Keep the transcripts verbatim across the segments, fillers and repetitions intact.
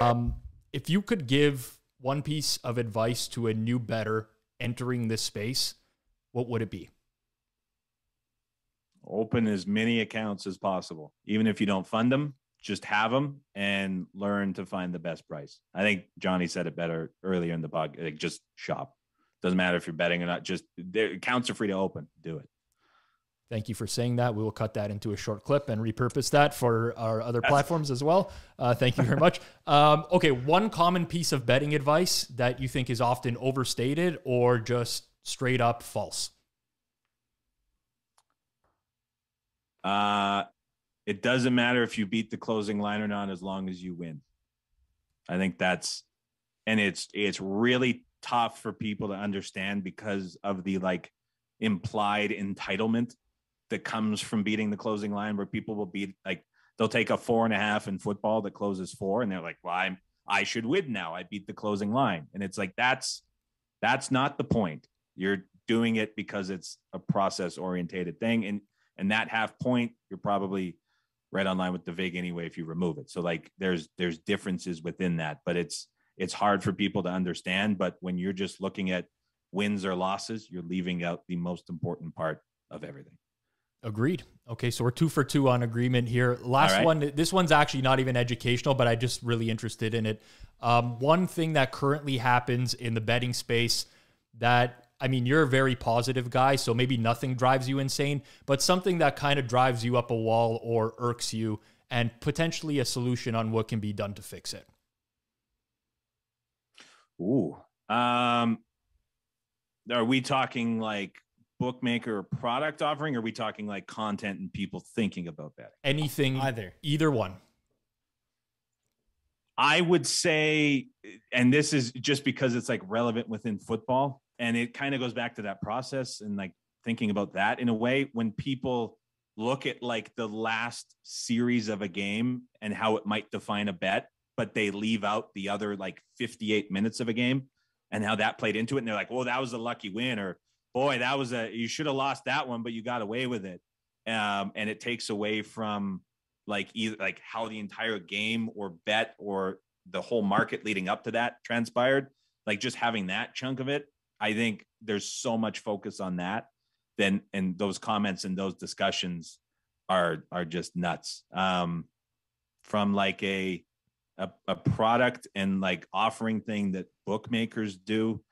Um, if you could give one piece of advice to a new bettor entering this space, what would it be? Open as many accounts as possible. Even if you don't fund them, just have them and learn to find the best price. I think Johnny said it better earlier in the podcast. Like, just shop. Doesn't matter if you're betting or not. Just their accounts are free to open. Do it. Thank you for saying that. We will cut that into a short clip and repurpose that for our other That's platforms as well. Uh, thank you very much. Um, okay. One common piece of betting advice that you think is often overstated or just straight up false. Uh, it doesn't matter if you beat the closing line or not, as long as you win. I think that's, and it's, it's really tough for people to understand because of the like implied entitlement that comes from beating the closing line, where people will be like, they'll take a four and a half in football that closes four. And they're like, well, I'm, I should win now. I beat the closing line. And it's like, that's, that's not the point. You're doing it because it's a process orientated thing. And, and that half point, you're probably right on line with the vig anyway, if you remove it. So like there's, there's differences within that, but it's, it's hard for people to understand. But when you're just looking at wins or losses, you're leaving out the most important part of everything. Agreed. Okay. So we're two for two on agreement here. Last right. one, this one's actually not even educational, but I just really interested in it. Um, one thing that currently happens in the betting space that, I mean, you're a very positive guy, so maybe nothing drives you insane, but something that kind of drives you up a wall or irks you, and potentially a solution on what can be done to fix it. Ooh. Um, are we talking like bookmaker or product offering? Or are we talking like content and people thinking about that? Anything, either, either one. I would say, and this is just because it's like relevant within football, and it kind of goes back to that process and like thinking about that in a way, when people look at like the last series of a game and how it might define a bet, but they leave out the other like fifty-eight minutes of a game and how that played into it. And they're like, well, that was a lucky win, or boy, that was a, you should have lost that one, but you got away with it. Um, and it takes away from like either like how the entire game or bet or the whole market leading up to that transpired. Like just having that chunk of it, I think there's so much focus on that then, and those comments and those discussions are, are just nuts. Um, from like a, a, a product and like offering thing that bookmakers do.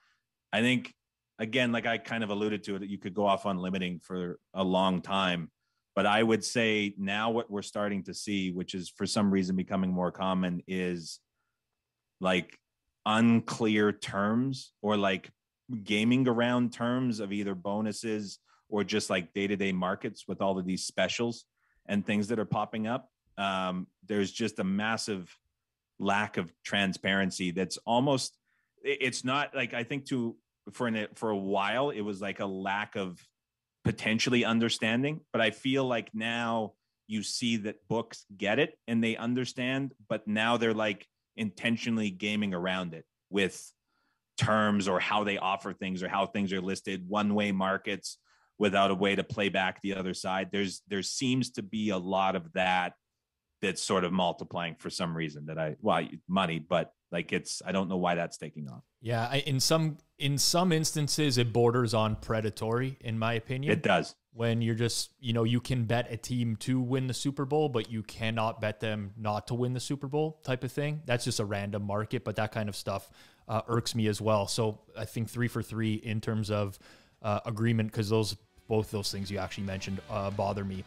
I think, again, like I kind of alluded to it, you could go off on limiting for a long time, but I would say now what we're starting to see, which is for some reason becoming more common, is like unclear terms or like gaming around terms of either bonuses or just like day-to-day markets with all of these specials and things that are popping up. Um, there's just a massive lack of transparency. That's almost, it's not like, I think to, for an, for a while, it was like a lack of potentially understanding, but I feel like now you see that books get it and they understand, but now they're like intentionally gaming around it with terms or how they offer things or how things are listed, one-way markets without a way to play back the other side. There's, there seems to be a lot of that that's sort of multiplying for some reason that I, well, money, but like it's, I don't know why that's taking off. Yeah. I, in some, in some instances it borders on predatory, in my opinion. It does. When you're just, you know, you can bet a team to win the Super Bowl, but you cannot bet them not to win the Super Bowl type of thing. That's just a random market, but that kind of stuff Uh, irks me as well. So I think three for three in terms of uh, agreement, because those both those things you actually mentioned uh, bother me.